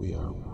We are one.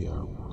We are one.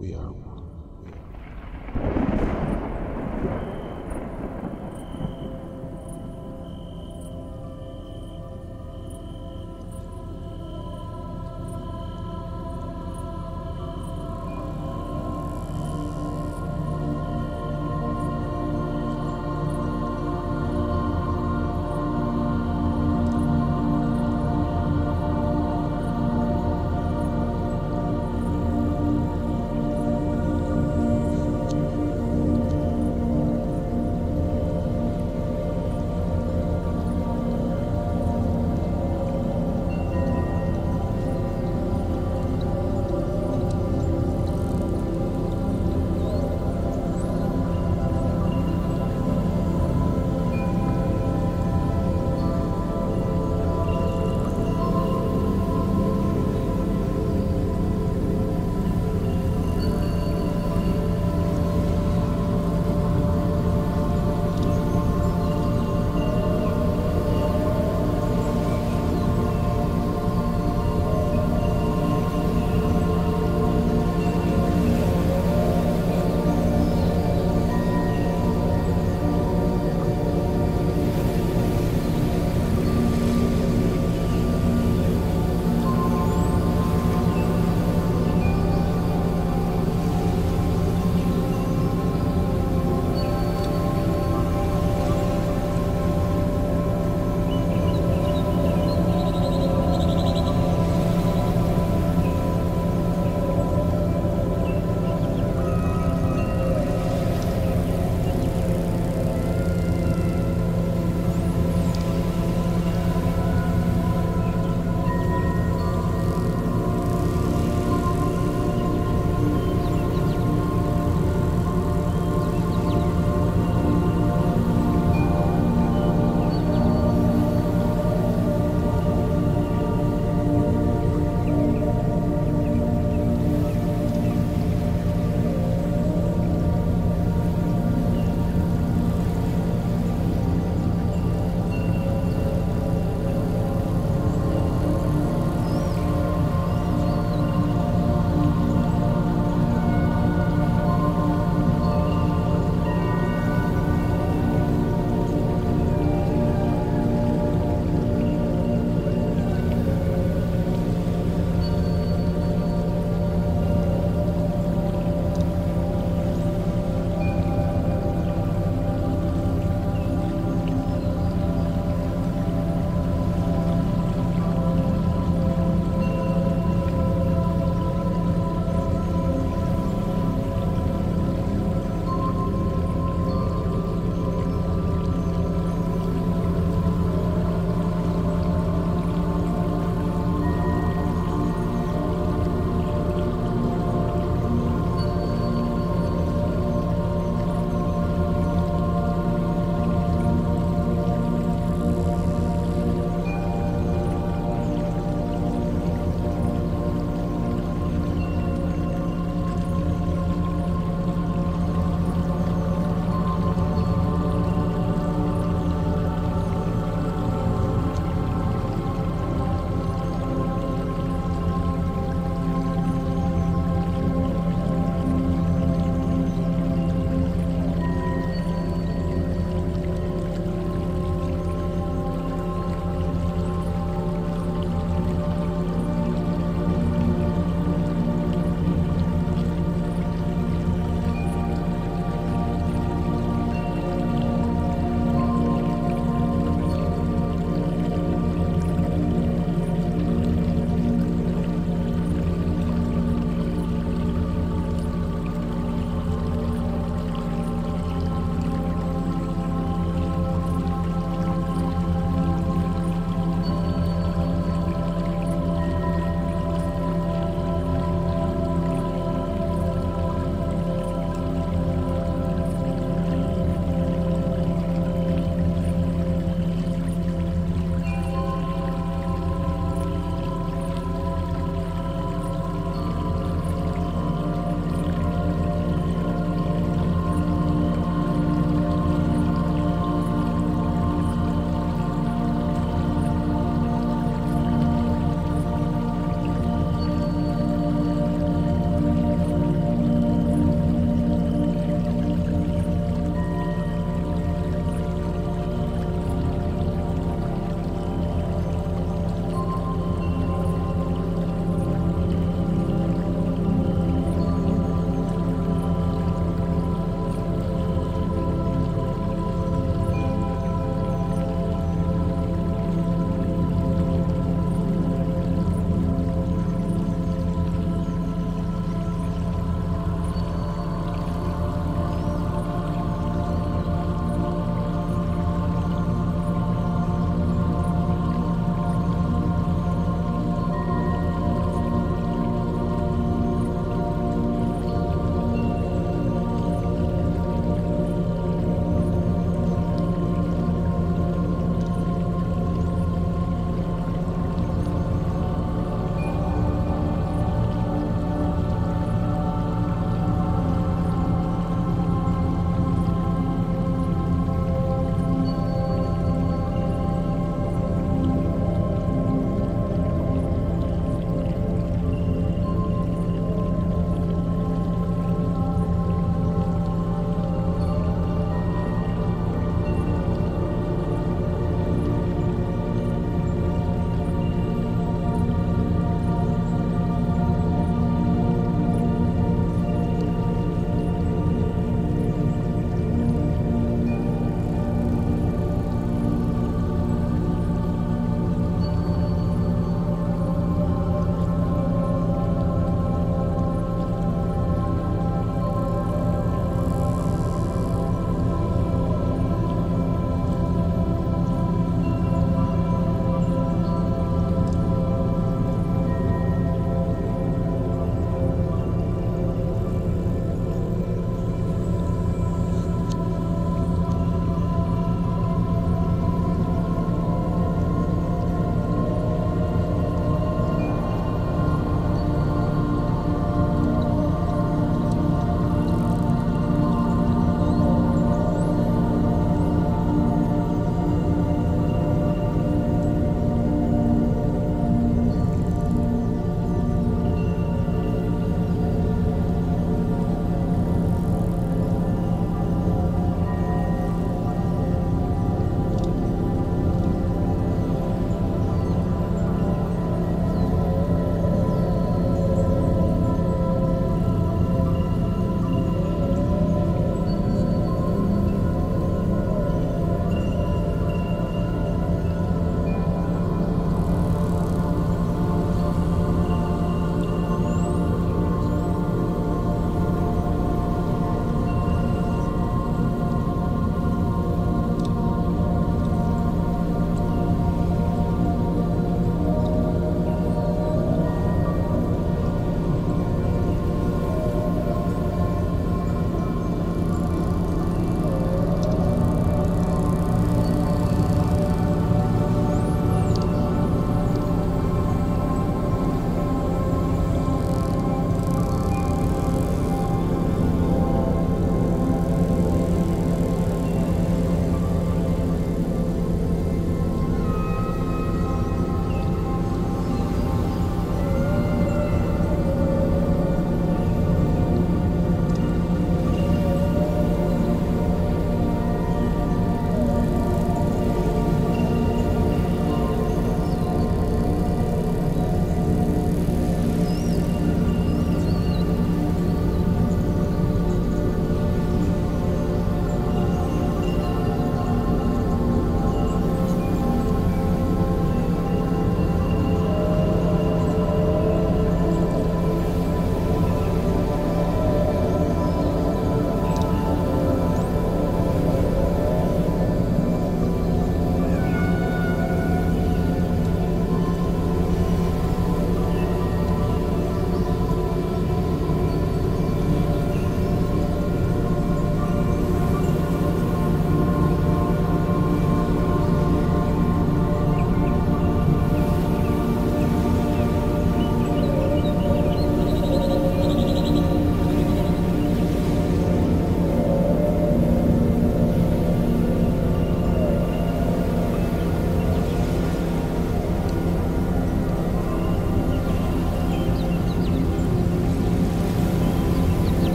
We are one.